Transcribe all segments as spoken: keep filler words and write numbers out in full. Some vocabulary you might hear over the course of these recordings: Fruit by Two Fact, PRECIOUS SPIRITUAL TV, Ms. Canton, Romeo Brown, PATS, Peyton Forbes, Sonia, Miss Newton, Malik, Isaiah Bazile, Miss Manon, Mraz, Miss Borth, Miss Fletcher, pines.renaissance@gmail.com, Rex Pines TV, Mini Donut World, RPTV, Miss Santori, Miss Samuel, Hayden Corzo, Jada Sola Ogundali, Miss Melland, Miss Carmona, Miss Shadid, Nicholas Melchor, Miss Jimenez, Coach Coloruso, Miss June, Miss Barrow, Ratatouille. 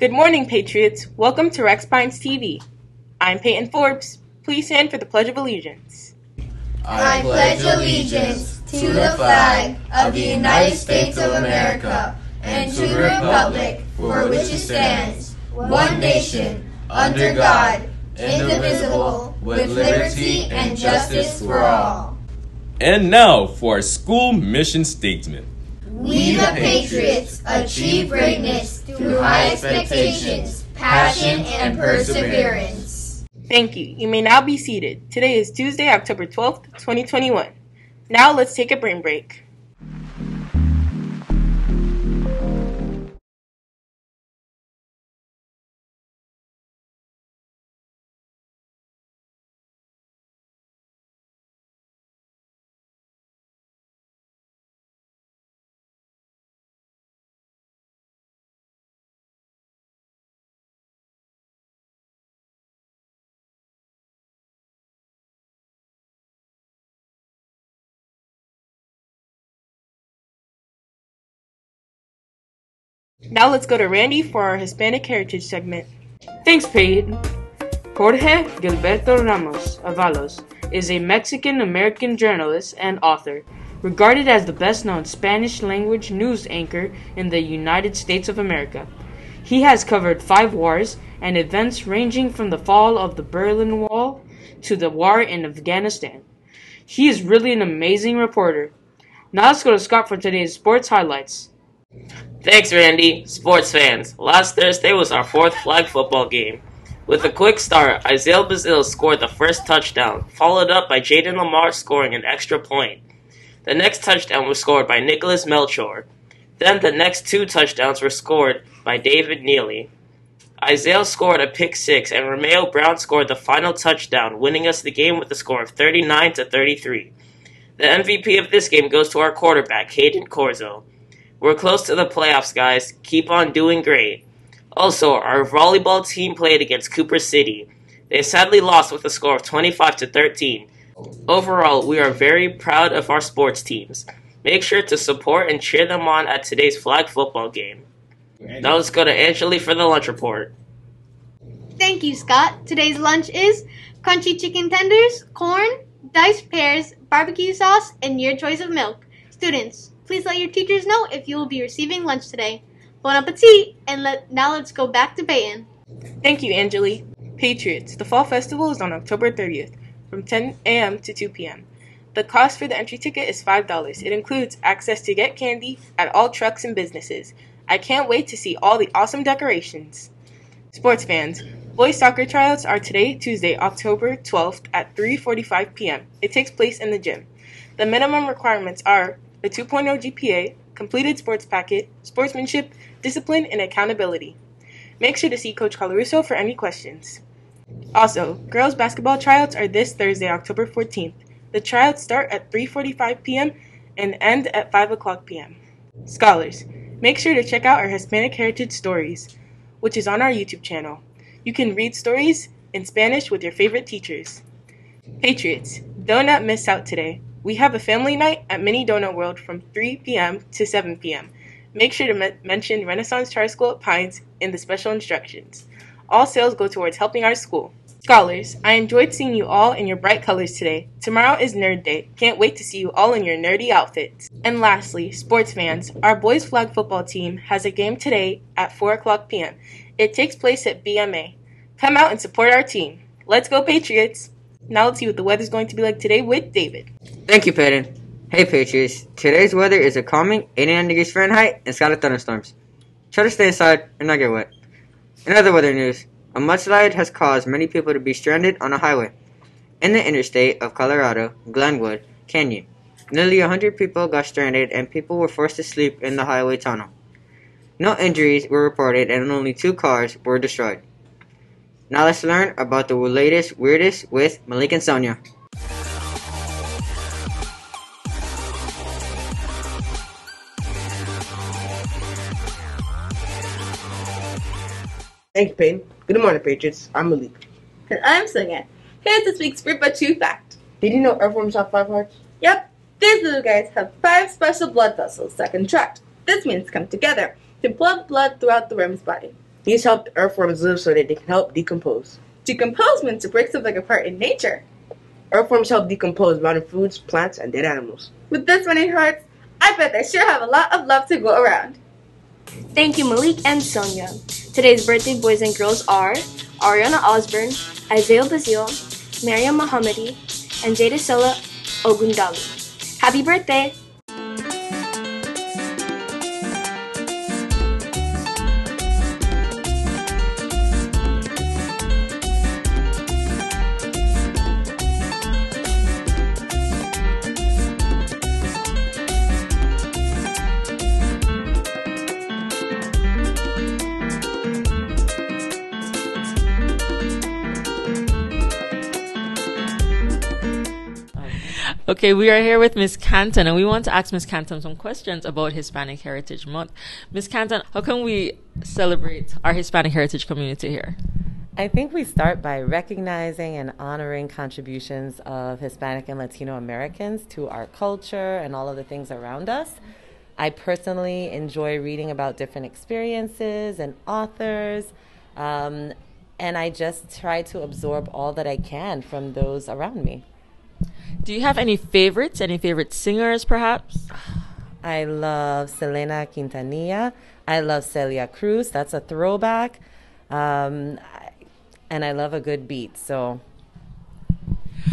Good morning, Patriots. Welcome to Rex Pines T V. I'm Peyton Forbes. Please stand for the Pledge of Allegiance. I pledge allegiance to the flag of the United States of America and to the republic for which it stands, one nation, under God, indivisible, with liberty and justice for all. And now for our school mission statement. We the Patriots achieve greatness through high expectations, passion, and perseverance. Thank you. You may now be seated. Today is Tuesday, October twelfth, twenty twenty-one. Now let's take a brain break. Now let's go to Randy for our Hispanic Heritage segment. Thanks, Peyton. Jorge Gilberto Ramos Avalos is a Mexican-American journalist and author, regarded as the best-known Spanish-language news anchor in the United States of America. He has covered five wars and events ranging from the fall of the Berlin Wall to the war in Afghanistan. He is really an amazing reporter. Now let's go to Scott for today's sports highlights. Thanks, Randy. Sports fans, last Thursday was our fourth flag football game. With a quick start, Isaiah Bazile scored the first touchdown, followed up by Jaden Lamar scoring an extra point. The next touchdown was scored by Nicholas Melchor. Then the next two touchdowns were scored by David Neely. Isaiah scored a pick six, and Romeo Brown scored the final touchdown, winning us the game with a score of thirty-nine to thirty-three. The M V P of this game goes to our quarterback, Hayden Corzo. We're close to the playoffs, guys. Keep on doing great. Also, our volleyball team played against Cooper City. They sadly lost with a score of twenty-five to thirteen. Overall, we are very proud of our sports teams. Make sure to support and cheer them on at today's flag football game. Now let's go to Angeli for the lunch report. Thank you, Scott. Today's lunch is crunchy chicken tenders, corn, diced pears, barbecue sauce, and your choice of milk. Students, please let your teachers know if you will be receiving lunch today. Bon appetit, and let, now let's go back to Peyton. Thank you, Angeli. Patriots, the Fall Festival is on October thirtieth from ten a m to two p m The cost for the entry ticket is five dollars. It includes access to get candy at all trucks and businesses. I can't wait to see all the awesome decorations. Sports fans, boys soccer tryouts are today, Tuesday, October twelfth at three forty-five p m It takes place in the gym. The minimum requirements are a two point oh G P A, completed sports packet, sportsmanship, discipline, and accountability. Make sure to see Coach Coloruso for any questions. Also, girls basketball tryouts are this Thursday, October fourteenth. The tryouts start at three forty-five p m and end at five o'clock p m Scholars, make sure to check out our Hispanic Heritage Stories, which is on our YouTube channel. You can read stories in Spanish with your favorite teachers. Patriots, do not miss out today. We have a family night at Mini Donut World from three p m to seven p m Make sure to me mention Renaissance Charter School at Pines in the special instructions. All sales go towards helping our school. Scholars, I enjoyed seeing you all in your bright colors today. Tomorrow is Nerd Day. Can't wait to see you all in your nerdy outfits. And lastly, sports fans, our boys flag football team has a game today at four o'clock p m It takes place at B M A. Come out and support our team. Let's go, Patriots! Now let's see what the weather's going to be like today with David. Thank you, Peyton. Hey, Patriots. Today's weather is a calming eighty-nine degrees Fahrenheit and scattered thunderstorms. Try to stay inside and not get wet. In other weather news, a mudslide has caused many people to be stranded on a highway in the interstate of Colorado, Glenwood Canyon. Nearly one hundred people got stranded and people were forced to sleep in the highway tunnel. No injuries were reported and only two cars were destroyed. Now let's learn about the latest weirdest with Malik and Sonia. Thanks, Peyton. Good morning, Patriots. I'm Malik. And I'm Sonia. Here's this week's Fruit by Two Fact. Did you know earthworms have five hearts? Yep. These little guys have five special blood vessels that contract. This means come together to pump blood throughout the worm's body. These help the earthworms live so that they can help decompose. Decompose means to break something apart in nature. Earthworms help decompose rotten foods, plants, and dead animals. With this many hearts, I bet they sure have a lot of love to go around. Thank you, Malik and Sonia. Today's birthday boys and girls are Ariana Osborne, Isaiah Bazile, Maryam Mohammedi, and Jada Sola Ogundali. Happy birthday! Okay, we are here with Miz Canton, and we want to ask Miz Canton some questions about Hispanic Heritage Month. Miz Canton, how can we celebrate our Hispanic heritage community here? I think we start by recognizing and honoring contributions of Hispanic and Latino Americans to our culture and all of the things around us. I personally enjoy reading about different experiences and authors, um, and I just try to absorb all that I can from those around me. Do you have any favorites, any favorite singers, perhaps? I love Selena Quintanilla. I love Celia Cruz. That's a throwback. Um, I, and I love a good beat, so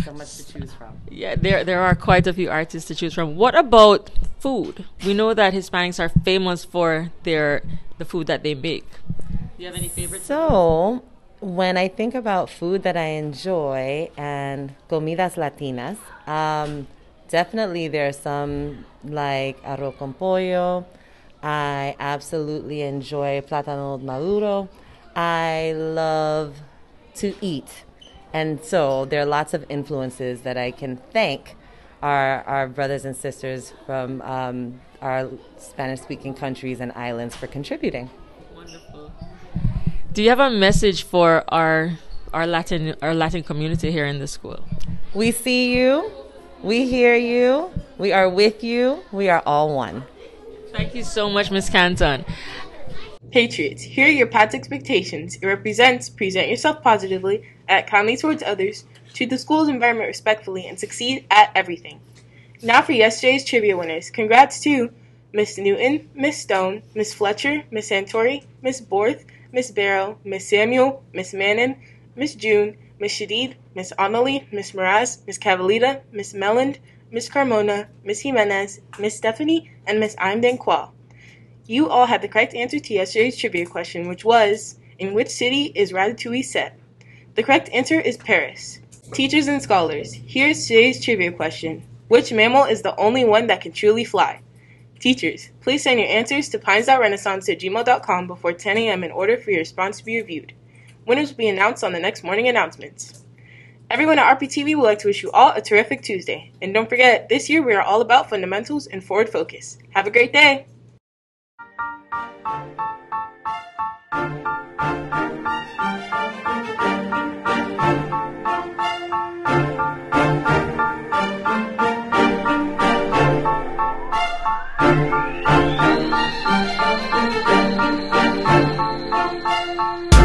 so much to choose from. Yeah, there, there are quite a few artists to choose from. What about food? We know that Hispanics are famous for their the food that they make. Do you have any favorites? So... When I think about food that I enjoy and comidas latinas, um, definitely there are some like arroz con pollo. I absolutely enjoy plátano maduro. I love to eat. And so there are lots of influences that I can thank our, our brothers and sisters from um, our Spanish-speaking countries and islands for contributing. Wonderful. Do you have a message for our our Latin our Latin community here in the school? We see you, we hear you, we are with you, we are all one. Thank you so much, Miz Canton. Patriots, here are your P A T S expectations. It represents present yourself positively, act kindly towards others, treat the school's environment respectfully, and succeed at everything. Now for yesterday's trivia winners. Congrats to Miss Newton, Miss Stone, Miss Fletcher, Miss Santori, Miss Borth, Miss Barrow, Miss Samuel, Miss Manon, Miss June, Miss Shadid, Miss Annalie, Miss Mraz, Miss Cavalita, Miss Melland, Miss Carmona, Miss Jimenez, Miss Stephanie, and Miss Imdenqua. You all had the correct answer to yesterday's trivia question, which was, in which city is Ratatouille set? The correct answer is Paris. Teachers and scholars, here's today's trivia question. Which mammal is the only one that can truly fly? Teachers, please send your answers to pines dot renaissance at gmail dot com before ten a m in order for your response to be reviewed. Winners will be announced on the next morning announcements. Everyone at R P T V would like to wish you all a terrific Tuesday. And don't forget, this year we are all about fundamentals and forward focus. Have a great day! Thank you.